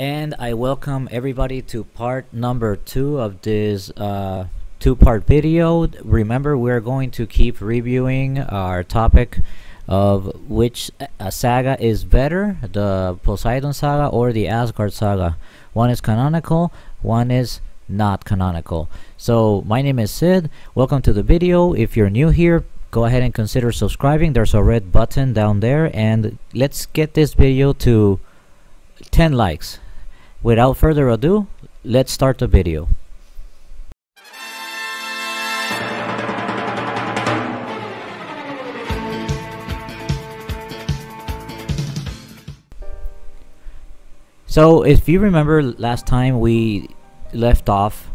And I welcome everybody to part number 2 of this two-part video. Remember, we're going to keep reviewing our topic of which saga is better, the Poseidon Saga or the Asgard Saga. One is canonical, one is not canonical. So my name is Sid, welcome to the video. If you're new here, go ahead and consider subscribing. There's a red button down there, and let's get this video to 10 likes. Without further ado, let's start the video. So if you remember last time we left off,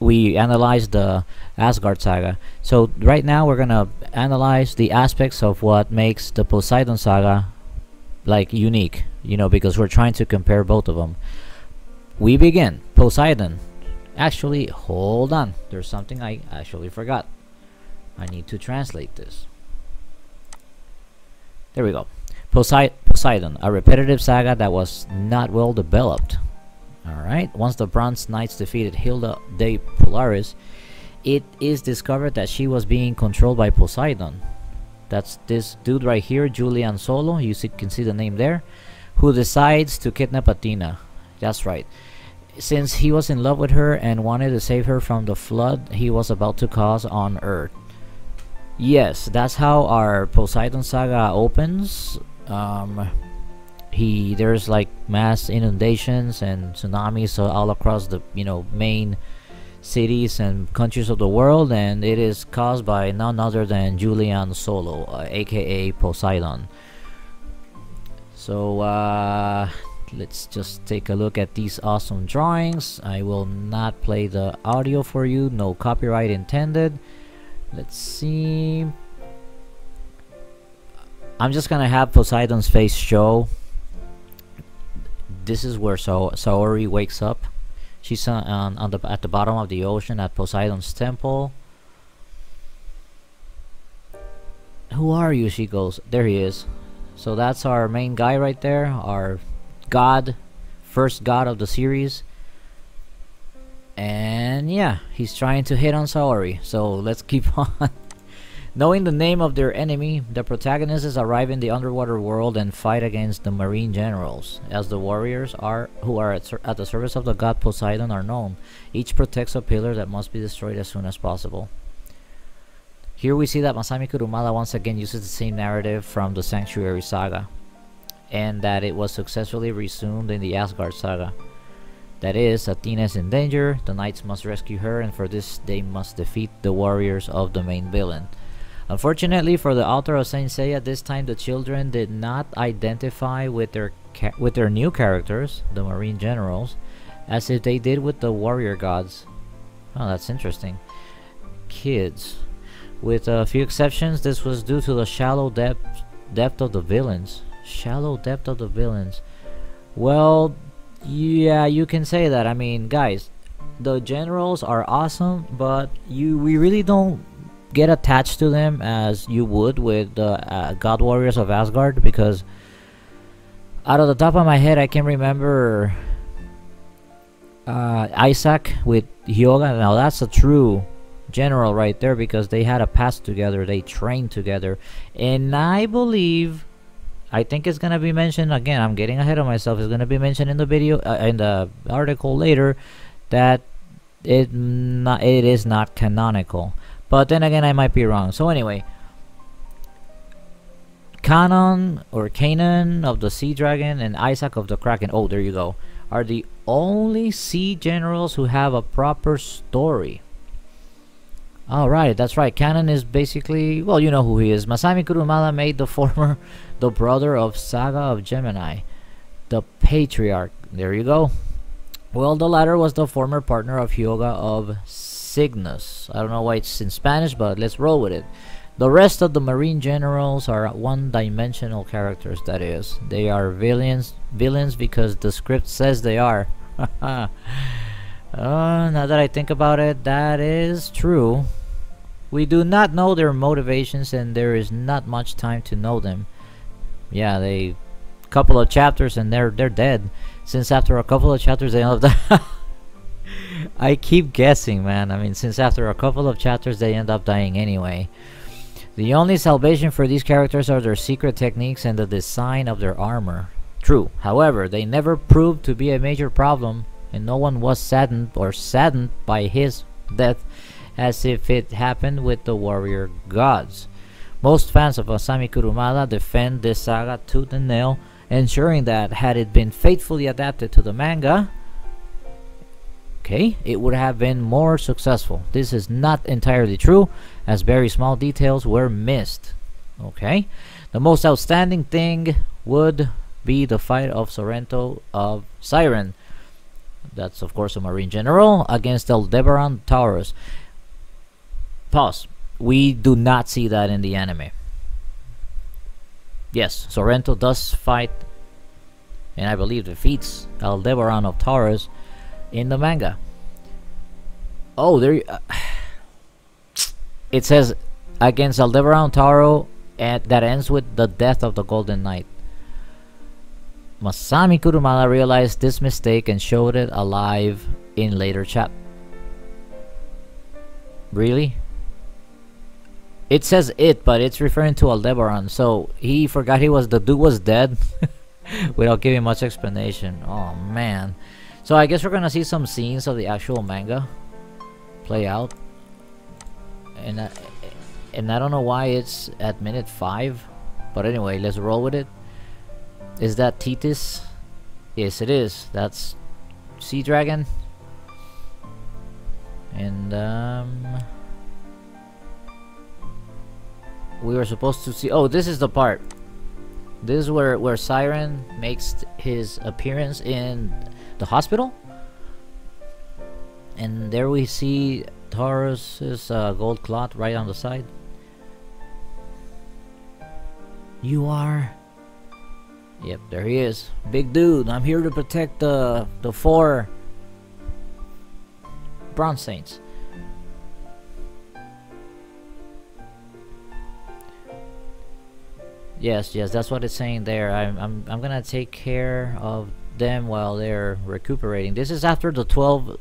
we analyzed the Asgard Saga. So right now we're gonna analyze the aspects of what makes the Poseidon Saga like unique, you know, because we're trying to compare both of them. We begin. Poseidon. Actually, hold on. There's something I actually forgot. I need to translate this. There we go. Poseidon, a repetitive saga that was not well developed. Alright, once the Bronze Knights defeated Hilda de Polaris, it is discovered that she was being controlled by Poseidon. That's this dude right here, Julian Solo, you can see the name there, who decides to kidnap Athena. That's right. Since he was in love with her and wanted to save her from the flood he was about to cause on Earth. Yes, that's how our Poseidon Saga opens. There's like mass inundations and tsunamis all across the, you know, main cities and countries of the world, and it is caused by none other than Julian Solo, aka Poseidon. So let's just take a look at these awesome drawings. I will not play the audio for you, no copyright intended. Let's see. I'm just gonna have Poseidon's face show. This is where Saori wakes up. She's at the bottom of the ocean at Poseidon's temple. Who are you? She goes. There he is. So that's our main guy right there, our god, first god of the series. And yeah, he's trying to hit on Saori. So let's keep on. Knowing the name of their enemy, the protagonists arrive in the underwater world and fight against the marine generals. As the warriors who are at the service of the god Poseidon are known, each protects a pillar that must be destroyed as soon as possible. Here we see that Masami Kurumada once again uses the same narrative from the Sanctuary Saga, and that it was successfully resumed in the Asgard Saga. That is, Athena is in danger, the knights must rescue her, and for this they must defeat the warriors of the main villain. Unfortunately for the author of Saint Seiya, this time the children did not identify with their new characters, the marine generals, as if they did with the warrior gods. Oh, that's interesting. Kids. With a few exceptions, this was due to the shallow depth of the villains. Shallow depth of the villains. Well, yeah, you can say that. I mean, guys, the generals are awesome, but we really don't get attached to them as you would with the God Warriors of Asgard, because out of the top of my head I can remember Isaac with Hyoga. Now that's a true general right there, because they had a past together, they trained together, and I think it's gonna be mentioned again, I'm getting ahead of myself, it's gonna be mentioned in the video, in the article later, that it is not canonical. But then again, I might be wrong. So anyway, Kanon or Kanon of the Sea Dragon and Isaac of the Kraken, oh there you go, are the only sea generals who have a proper story. Alright, that's right. Kanon is basically, well, you know who he is. Masami Kurumada made the brother of Saga of Gemini, the patriarch. There you go. Well, the latter was the former partner of Hyoga of Cygnus. I don't know why it's in Spanish, but let's roll with it. The rest of the marine generals are one-dimensional characters, that is. They are villains because the script says they are. Now that I think about it, that is true. We do not know their motivations, and there is not much time to know them. Yeah, they couple of chapters and they're dead. Since after a couple of chapters they end up I keep guessing, man. I mean, since after a couple of chapters they end up dying anyway. The only salvation for these characters are their secret techniques and the design of their armor. True. However, they never proved to be a major problem, and no one was saddened by his death as if it happened with the warrior gods. Most fans of Masami Kurumada defend this saga tooth and nail, ensuring that had it been faithfully adapted to the manga, okay, it would have been more successful. This is not entirely true, as very small details were missed. Okay, the most outstanding thing would be the fight of Sorrento of Siren, that's of course a marine general, against Aldebaran Taurus. Pause. We do not see that in the anime. Yes, Sorrento does fight, and I believe defeats Aldebaran of Taurus in the manga. Oh, there you, it says against Aldebaran Taro, and that ends with the death of the Golden Knight. Masami Kurumada realized this mistake and showed it alive in later chapters. Really? It says it, but it's referring to Aldebaran, so he forgot he was, the dude was dead without giving much explanation. Oh man. So I guess we're gonna see some scenes of the actual manga play out, and I don't know why it's at minute 5, but anyway, let's roll with it. Is that Thetis? Yes, it is. That's Sea Dragon, and we were supposed to see. Oh, this is the part. This is where Siren makes his appearance in the hospital, and there we see Taurus's gold clot right on the side. You are? Yep, there he is. Big dude, I'm here to protect the 4 bronze saints. Yes, that's what it's saying there. I'm gonna take care of them while they're recuperating. This is after the 12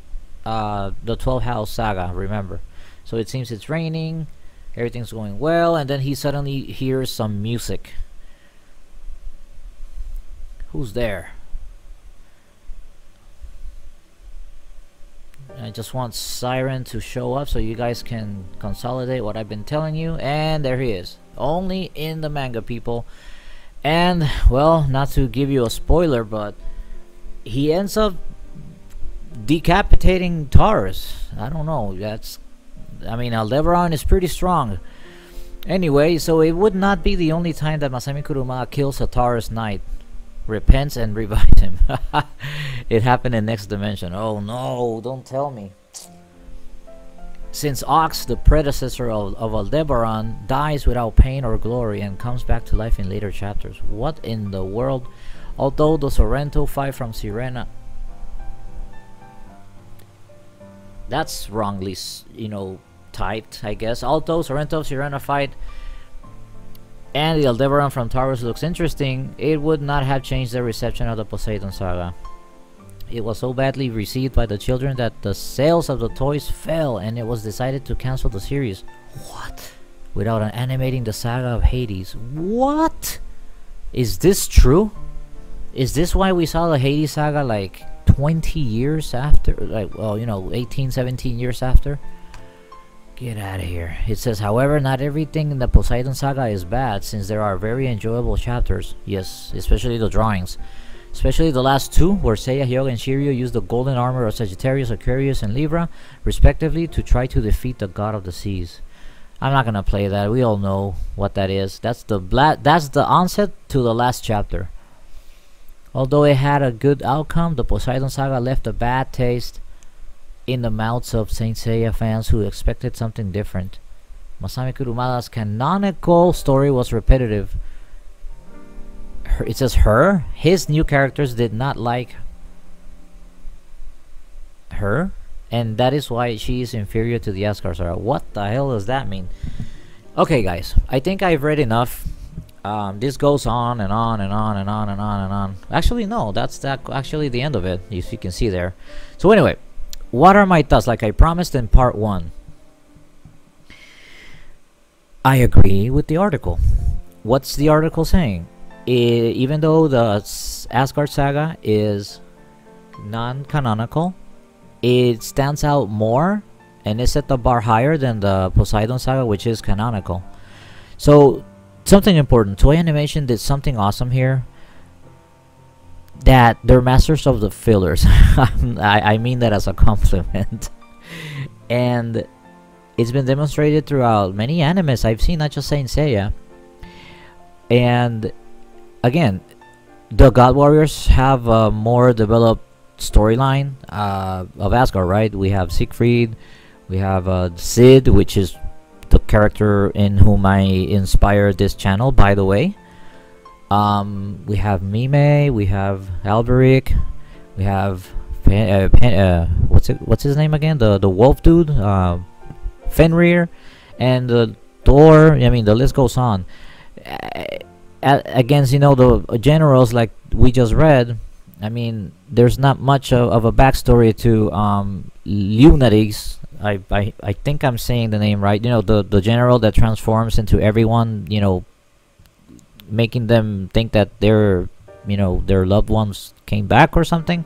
house saga, remember. So it seems it's raining, everything's going well, and then he suddenly hears some music. Who's there? I just want Siren to show up so you guys can consolidate what I've been telling you, and there he is. Only in the manga, people. And well, not to give you a spoiler, but he ends up decapitating Taurus. I don't know, that's, I mean, Aldebaran is pretty strong. Anyway, so it would not be the only time that Masami Kurumada kills a Taurus knight, repents and revives him. It happened in Next Dimension. Oh no, don't tell me. Since Ox, the predecessor of Aldebaran, dies without pain or glory and comes back to life in later chapters. What in the world? Although the Sorrento fight from Sirena, that's wrongly, you know, typed, I guess. Although Sorrento Sirena fight and the Aldebaran from Taurus looks interesting, it would not have changed the reception of the Poseidon Saga. It was so badly received by the children that the sales of the toys fell, and it was decided to cancel the series. What? Without animating the Saga of Hades. What? Is this true? Is this why we saw the Hades Saga like 20 years after? Like, well, you know, 18, 17 years after? Get out of here. It says, however, not everything in the Poseidon Saga is bad, since there are very enjoyable chapters. Yes, especially the drawings. Especially the last 2, where Seiya, Hyoga, and Shiryu use the golden armor of Sagittarius, Aquarius, and Libra, respectively, to try to defeat the god of the seas. I'm not gonna play that. We all know what that is. That's the onset to the last chapter. Although it had a good outcome, the Poseidon Saga left a bad taste in the mouths of Saint Seiya fans who expected something different. Masami Kurumada's canonical story was repetitive. It says her? His new characters did not like her, and that is why she is inferior to the Asgard Saga. What the hell does that mean? Okay guys, I think I've read enough. This goes on and on and on and on and on and on. Actually, no, that's actually the end of it, if you can see there. So anyway, what are my thoughts? Like I promised in part one, I agree with the article. What's the article saying? Even though the Asgard Saga is non-canonical, it stands out more and it set the bar higher than the Poseidon Saga, which is canonical. So something important, Toei Animation did something awesome here, that they're masters of the fillers. I mean that as a compliment. And it's been demonstrated throughout many animes I've seen, not just Saint Seiya. And again, the God Warriors have a more developed storyline of Asgard, right? We have Siegfried, we have Sid, which is the character in whom I inspired this channel, by the way. We have Mime, we have Alberic, we have what's his name again? The wolf dude, Fenrir, and Thor. I mean, the list goes on. Against, you know, the generals like we just read, I mean, there's not much of a backstory to Lunarix. I think I'm saying the name right. You know, the general that transforms into everyone, you know, making them think that their, you know, their loved ones came back or something.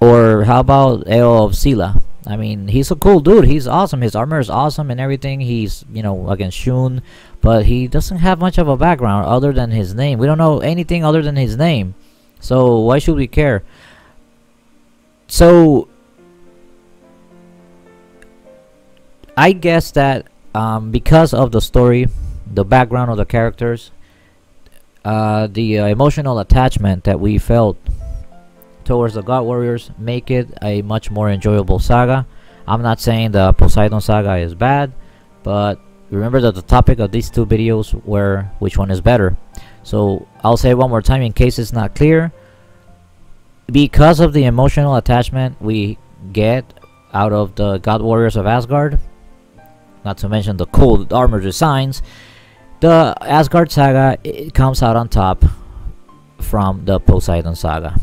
Or how about Eo of Scylla? I mean, he's a cool dude. He's awesome. His armor is awesome and everything. He's, you know, against Shun, but he doesn't have much of a background other than his name. We don't know anything other than his name. So why should we care? So I guess that because of the story, the background of the characters, the emotional attachment that we felt towards the God Warriors make it a much more enjoyable saga. I'm not saying the Poseidon Saga is bad, but remember that the topic of these two videos were which one is better. So I'll say one more time in case it's not clear. Because of the emotional attachment we get out of the God Warriors of Asgard, not to mention the cool armor designs, the Asgard Saga, it comes out on top from the Poseidon Saga.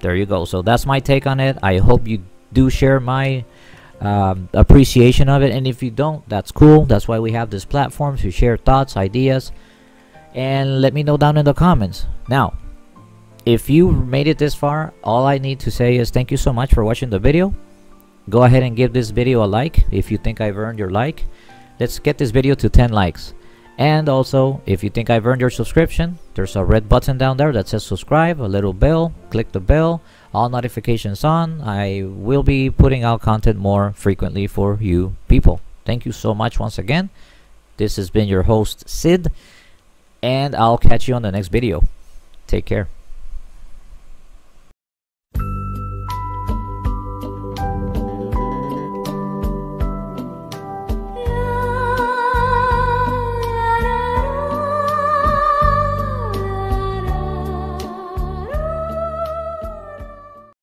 There you go. So that's my take on it. I hope you do share my appreciation of it, and if you don't, that's cool. That's why we have this platform, to share thoughts, ideas, and let me know down in the comments. Now, if you made it this far, all I need to say is thank you so much for watching the video. Go ahead and give this video a like if you think I've earned your like. Let's get this video to 10 likes. And also, if you think I've earned your subscription, there's a red button down there that says subscribe, a little bell, click the bell, all notifications on. I will be putting out content more frequently for you people. Thank you so much once again. This has been your host, Sid, and I'll catch you on the next video. Take care.